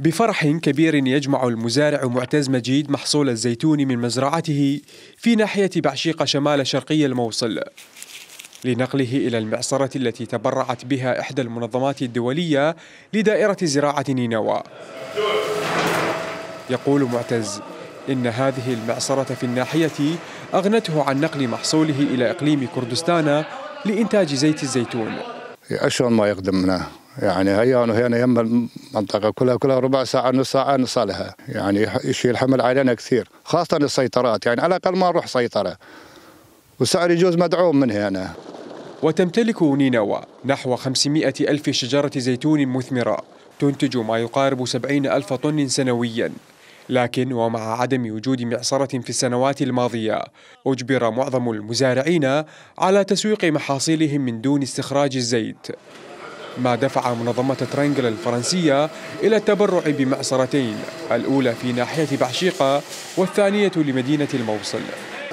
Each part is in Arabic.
بفرح كبير يجمع المزارع معتز مجيد محصول الزيتون من مزرعته في ناحية بعشيقة شمال شرقي الموصل لنقله إلى المعصرة التي تبرعت بها إحدى المنظمات الدولية لدائرة زراعة نينوى. يقول معتز إن هذه المعصرة في الناحية أغنته عن نقل محصوله إلى إقليم كردستان لإنتاج زيت الزيتون. أشهر ما يقدمناه يعني هيا يم المنطقة كلها ربع ساعة نص ساعة نصل لها، يعني يشيل حمل علينا كثير، خاصة السيطرات، يعني على الأقل ما نروح سيطرة وسعر يجوز مدعوم منه هنا. وتمتلك نينوى نحو 500 ألف شجرة زيتون مثمرة تنتج ما يقارب 70 ألف طن سنويا، لكن ومع عدم وجود معصرة في السنوات الماضية أجبر معظم المزارعين على تسويق محاصيلهم من دون استخراج الزيت، ما دفع منظمة ترينجل الفرنسية إلى التبرع بمعصرتين، الأولى في ناحية بعشيقة والثانية لمدينة الموصل.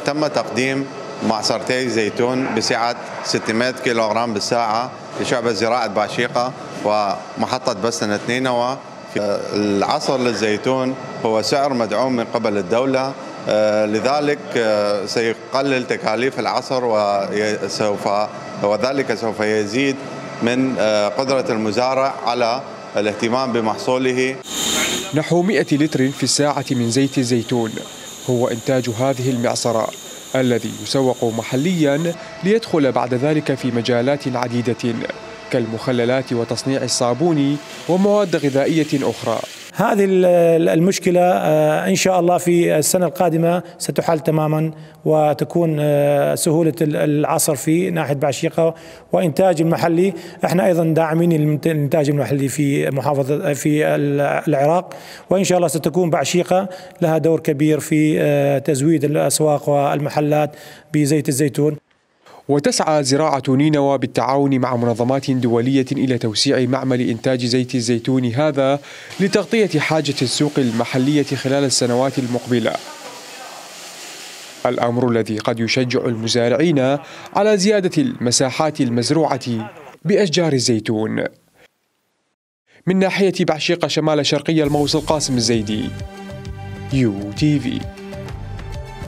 تم تقديم معصرتي زيتون بسعة 600 كيلوغرام بالساعة لشعب زراعة بعشيقة ومحطة بسنة نينوى. العصر للزيتون هو سعر مدعوم من قبل الدولة، لذلك سيقلل تكاليف العصر وذلك سوف يزيد من قدرة المزارع على الاهتمام بمحصوله. نحو 100 لتر في الساعة من زيت الزيتون هو إنتاج هذه المعصرة الذي يسوق محليا ليدخل بعد ذلك في مجالات عديدة كالمخللات وتصنيع الصابون ومواد غذائية أخرى. هذه المشكلة إن شاء الله في السنة القادمة ستحل تماما وتكون سهولة العصر في ناحية بعشيقة وإنتاج المحلي. احنا أيضا داعمين الإنتاج المحلي في محافظة في العراق، وإن شاء الله ستكون بعشيقة لها دور كبير في تزويد الأسواق والمحلات بزيت الزيتون. وتسعى زراعة نينوى بالتعاون مع منظمات دولية إلى توسيع معمل إنتاج زيت الزيتون هذا لتغطية حاجة السوق المحلية خلال السنوات المقبلة، الأمر الذي قد يشجع المزارعين على زيادة المساحات المزروعة بأشجار الزيتون. من ناحية بعشيقة شمال شرقي الموصل، قاسم الزيدي، يو تي في.